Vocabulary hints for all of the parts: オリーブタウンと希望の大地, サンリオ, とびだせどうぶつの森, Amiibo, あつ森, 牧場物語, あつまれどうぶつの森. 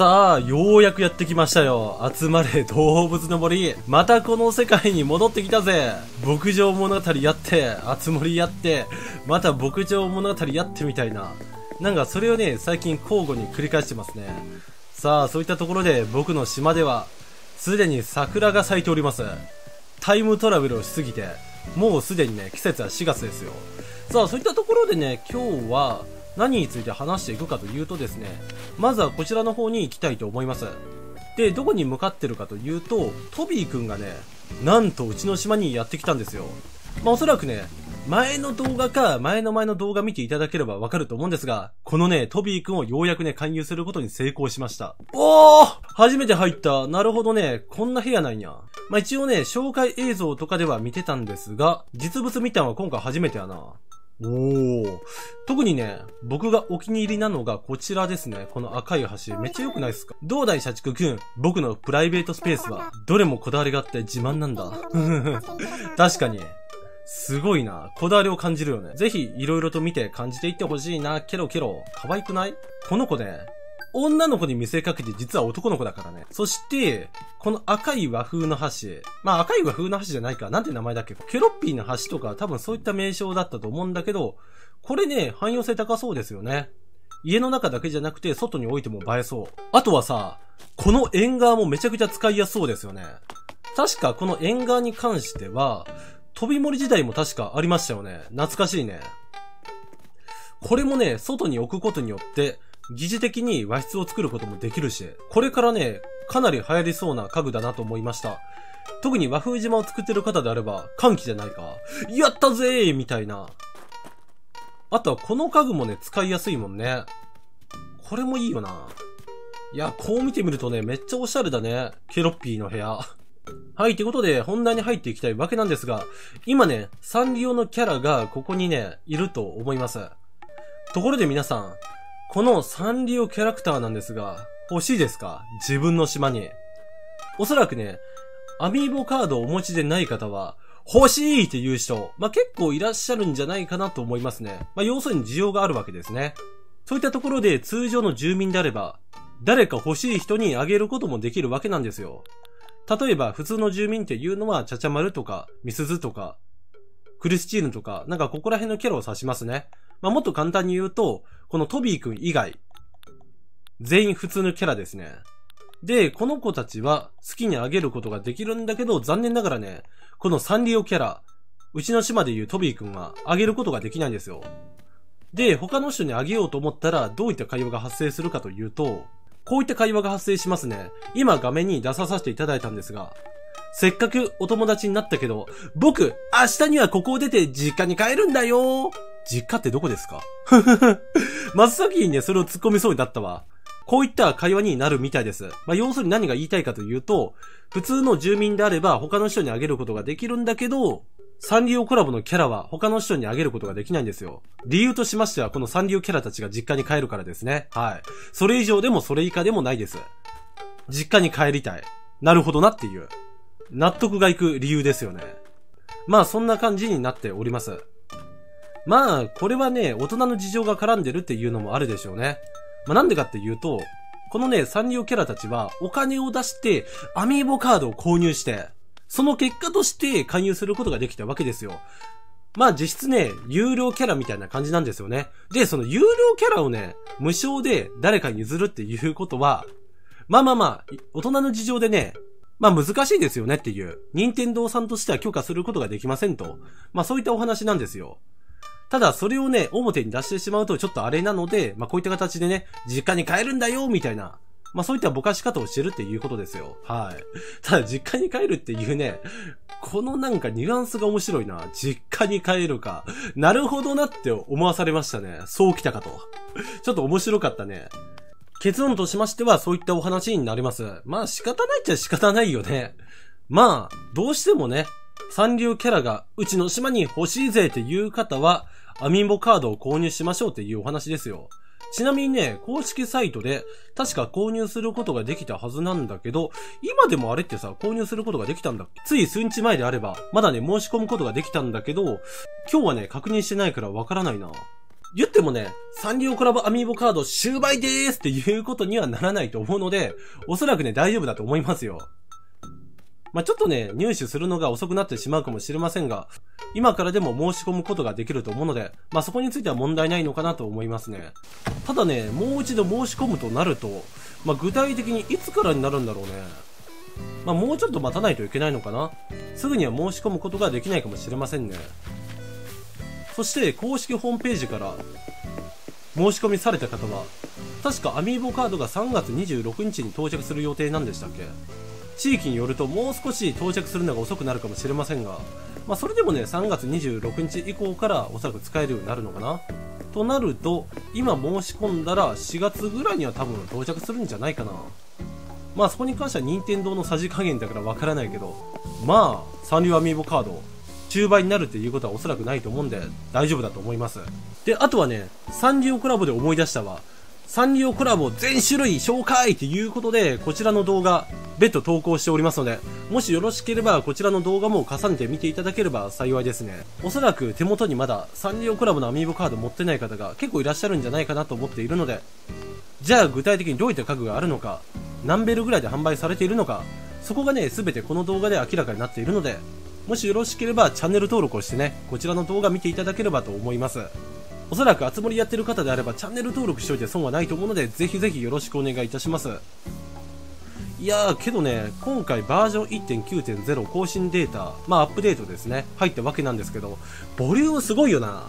さあ、ようやくやってきましたよ。集まれ動物の森。またこの世界に戻ってきたぜ。牧場物語やって、あつ森やって、また牧場物語やってみたいな。なんかそれをね、最近交互に繰り返してますね。さあ、そういったところで僕の島では、すでに桜が咲いております。タイムトラベルをしすぎて、もうすでにね、季節は4月ですよ。さあ、そういったところでね、今日は、何について話していくかというとですね、まずはこちらの方に行きたいと思います。で、どこに向かってるかというと、トビーくんがね、なんとうちの島にやってきたんですよ。まあおそらくね、前の動画か、前の動画見ていただければわかると思うんですが、このね、トビーくんをようやくね、勧誘することに成功しました。おー！初めて入った。なるほどね、こんな部屋なんや。まあ一応ね、紹介映像とかでは見てたんですが、実物見たのは今回初めてやな。おー。特にね、僕がお気に入りなのがこちらですね。この赤い橋。めっちゃ良くないですか？どうだい社畜くん。僕のプライベートスペースは、どれもこだわりがあって自慢なんだ。確かに。すごいな。こだわりを感じるよね。ぜひ、いろいろと見て感じていってほしいな。ケロケロ。可愛くない？この子ね、女の子に見せかけて実は男の子だからね。そして、この赤い和風の橋。まあ赤い和風の橋じゃないか。なんて名前だっけ？ケロッピーの橋とか多分そういった名称だったと思うんだけど、これね、汎用性高そうですよね。家の中だけじゃなくて外に置いても映えそう。あとはさ、この縁側もめちゃくちゃ使いやすそうですよね。確かこの縁側に関しては、飛び森時代も確かありましたよね。懐かしいね。これもね、外に置くことによって、疑似的に和室を作ることもできるし、これからね、かなり流行りそうな家具だなと思いました。特に和風島を作ってる方であれば、歓喜じゃないか。やったぜーみたいな。あとはこの家具もね、使いやすいもんね。これもいいよな。いや、こう見てみるとね、めっちゃオシャレだね。ケロッピーの部屋。はい、ということで本題に入っていきたいわけなんですが、今ね、サンリオのキャラがここにね、いると思います。ところで皆さん、このサンリオキャラクターなんですが、欲しいですか？自分の島に。おそらくね、アミーボカードをお持ちでない方は、欲しいっていう人、まあ、結構いらっしゃるんじゃないかなと思いますね。まあ、要するに需要があるわけですね。そういったところで通常の住民であれば、誰か欲しい人にあげることもできるわけなんですよ。例えば、普通の住民っていうのは、ちゃちゃまるとか、みすずとか、クリスチーヌとか、なんかここら辺のキャラを指しますね。まあ、もっと簡単に言うと、このトビーくん以外、全員普通のキャラですね。で、この子たちは好きにあげることができるんだけど、残念ながらね、このサンリオキャラ、うちの島でいうトビーくんはあげることができないんですよ。で、他の人にあげようと思ったら、どういった会話が発生するかというと、こういった会話が発生しますね。今画面に出させていただいたんですが、せっかくお友達になったけど、僕、明日にはここを出て実家に帰るんだよ。実家ってどこですか？真っ先にね、それを突っ込みそうになったわ。こういった会話になるみたいです。まあ、要するに何が言いたいかというと、普通の住民であれば他の人にあげることができるんだけど、サンリオコラボのキャラは他の人にあげることができないんですよ。理由としましては、このサンリオキャラたちが実家に帰るからですね。はい。それ以上でもそれ以下でもないです。実家に帰りたい。なるほどなっていう。納得がいく理由ですよね。まあ、そんな感じになっております。まあ、これはね、大人の事情が絡んでるっていうのもあるでしょうね。まあ、なんでかっていうと、このね、サンリオキャラたちはお金を出して、アミーボカードを購入して、その結果として勧誘することができたわけですよ。まあ、実質ね、有料キャラみたいな感じなんですよね。で、その有料キャラをね、無償で誰かに譲るっていうことは、まあ、大人の事情でね、まあ難しいですよねっていう、任天堂さんとしては許可することができませんと。まあそういったお話なんですよ。ただ、それをね、表に出してしまうとちょっとあれなので、まあこういった形でね、実家に帰るんだよ、みたいな。まあそういったぼかし方をしてるっていうことですよ。はい。ただ、実家に帰るっていうね、このなんかニュアンスが面白いな。実家に帰るか。なるほどなって思わされましたね。そうきたかと。ちょっと面白かったね。結論としましては、そういったお話になります。まあ仕方ないっちゃ仕方ないよね。まあ、どうしてもね、サンリオキャラがうちの島に欲しいぜっていう方は、アミーボカードを購入しましょうっていうお話ですよ。ちなみにね、公式サイトで確か購入することができたはずなんだけど、今でもあれってさ、購入することができたんだ。つい数日前であれば、まだね、申し込むことができたんだけど、今日はね、確認してないからわからないな。言ってもね、サンリオコラボアミーボカード終売でーすっていうことにはならないと思うので、おそらくね、大丈夫だと思いますよ。まあ、ちょっとね、入手するのが遅くなってしまうかもしれませんが、今からでも申し込むことができると思うので、まあ、そこについては問題ないのかなと思いますね。ただね、もう一度申し込むとなると、まあ、具体的にいつからになるんだろうね。まあ、もうちょっと待たないといけないのかな。すぐには申し込むことができないかもしれませんね。そして、公式ホームページから、申し込みされた方は、確かアミーボカードが3月26日に到着する予定なんでしたっけ？地域によるともう少し到着するのが遅くなるかもしれませんが、まあ、それでもね、3月26日以降からおそらく使えるようになるのかな。となると、今申し込んだら4月ぐらいには多分到着するんじゃないかな。まあそこに関しては任天堂のさじ加減だからわからないけど、まあ、サンリオアミーボカード、中売になるっていうことはおそらくないと思うんで、大丈夫だと思います。で、あとはね、サンリオコラボで思い出したわ。サンリオコラボ全種類紹介ということで、こちらの動画、別途投稿しておりますので、もしよろしければこちらの動画も重ねて見ていただければ幸いですね。おそらく手元にまだサンリオコラボのアミーボカード持ってない方が結構いらっしゃるんじゃないかなと思っているので、じゃあ具体的にどういった家具があるのか、何ベルぐらいで販売されているのか、そこがね、全てこの動画で明らかになっているので、もしよろしければチャンネル登録をしてね、こちらの動画見ていただければと思います。おそらくあつ森やってる方であればチャンネル登録しておいて損はないと思うので、ぜひぜひよろしくお願いいたします。いやーけどね、今回バージョン 1.9.0 更新データ、まあアップデートですね、入ったわけなんですけど、ボリュームすごいよな。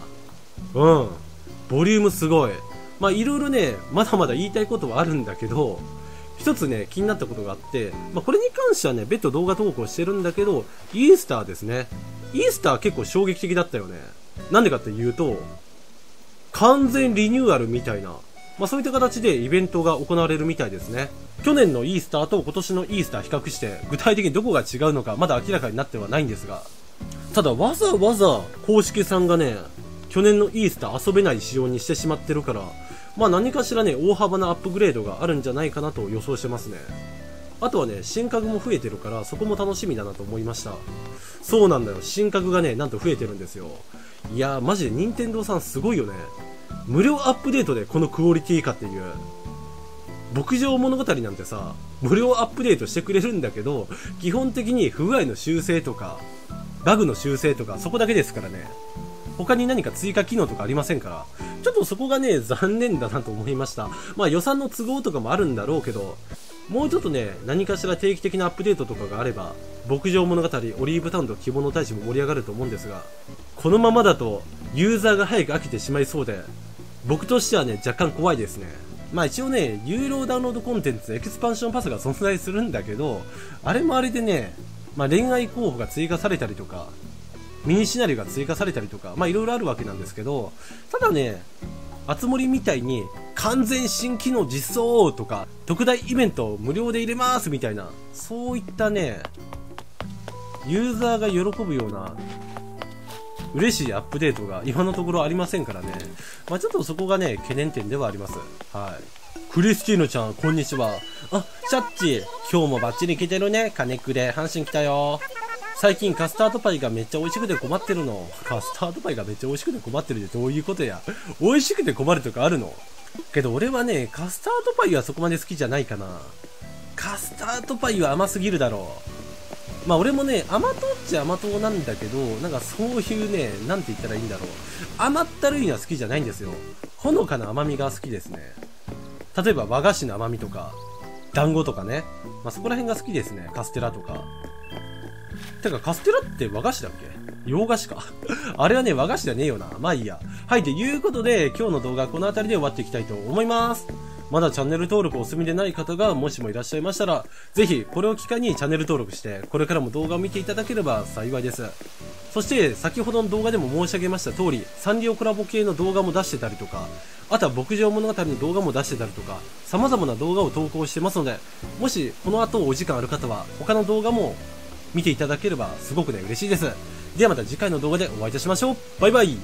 うん、ボリュームすごい。まあいろいろね、まだまだ言いたいことはあるんだけど、一つね、気になったことがあって、まあ、これに関してはね、別途動画投稿してるんだけど、イースターですね。イースター結構衝撃的だったよね。なんでかっていうと、完全リニューアルみたいな、まあ、そういった形でイベントが行われるみたいですね。去年のイースターと今年のイースター比較して、具体的にどこが違うのかまだ明らかになってはないんですが、ただわざわざ公式さんがね、去年のイースター遊べない仕様にしてしまってるから、まあ何かしらね、大幅なアップグレードがあるんじゃないかなと予想してますね。あとはね、新家具も増えてるから、そこも楽しみだなと思いました。そうなんだよ、新家具がね、なんと増えてるんですよ。いやー、マジで任天堂さんすごいよね。無料アップデートでこのクオリティかっていう。牧場物語なんてさ、無料アップデートしてくれるんだけど、基本的に不具合の修正とか、バグの修正とか、そこだけですからね。他に何か追加機能とかありませんから、ちょっとそこがね、残念だなと思いました。まあ予算の都合とかもあるんだろうけど、もうちょっとね、何かしら定期的なアップデートとかがあれば、牧場物語、オリーブタウンと希望の大使も盛り上がると思うんですが、このままだとユーザーが早く飽きてしまいそうで、僕としてはね、若干怖いですね。まあ一応ね、有料ダウンロードコンテンツ、エクスパンションパスが存在するんだけど、あれもあれでね、まあ恋愛候補が追加されたりとか、ミニシナリオが追加されたりとか、まあいろいろあるわけなんですけど、ただね、あつ森みたいに完全新機能実装とか、特大イベントを無料で入れますみたいな、そういったね、ユーザーが喜ぶような、嬉しいアップデートが今のところありませんからね。まあちょっとそこがね、懸念点ではあります。はい。クリスティーヌちゃん、こんにちは。あ、シャッチ、今日もバッチリいけてるね。金くれ、阪神来たよ。最近カスタードパイがめっちゃ美味しくて困ってるの。カスタードパイがめっちゃ美味しくて困ってるってどういうことや。美味しくて困るとかあるの？けど俺はね、カスタードパイはそこまで好きじゃないかな。カスタードパイは甘すぎるだろう。まあ俺もね、甘党っちゃ甘党なんだけど、なんかそういうね、なんて言ったらいいんだろう。甘ったるいのは好きじゃないんですよ。ほのかな甘みが好きですね。例えば和菓子の甘みとか、団子とかね。まあそこら辺が好きですね。カステラとか。てかカステラって和菓子だっけ？洋菓子か。あれはね、和菓子じゃねえよな。まあいいや。はい、ということで、今日の動画はこの辺りで終わっていきたいと思います。まだチャンネル登録お済みでない方がもしもいらっしゃいましたら、ぜひこれを機会にチャンネル登録して、これからも動画を見ていただければ幸いです。そして、先ほどの動画でも申し上げました通り、サンリオコラボ系の動画も出してたりとか、あとは牧場物語の動画も出してたりとか、様々な動画を投稿してますので、もしこの後お時間ある方は、他の動画も見ていただければすごくね、嬉しいです。ではまた次回の動画でお会いいたしましょう。バイバイ。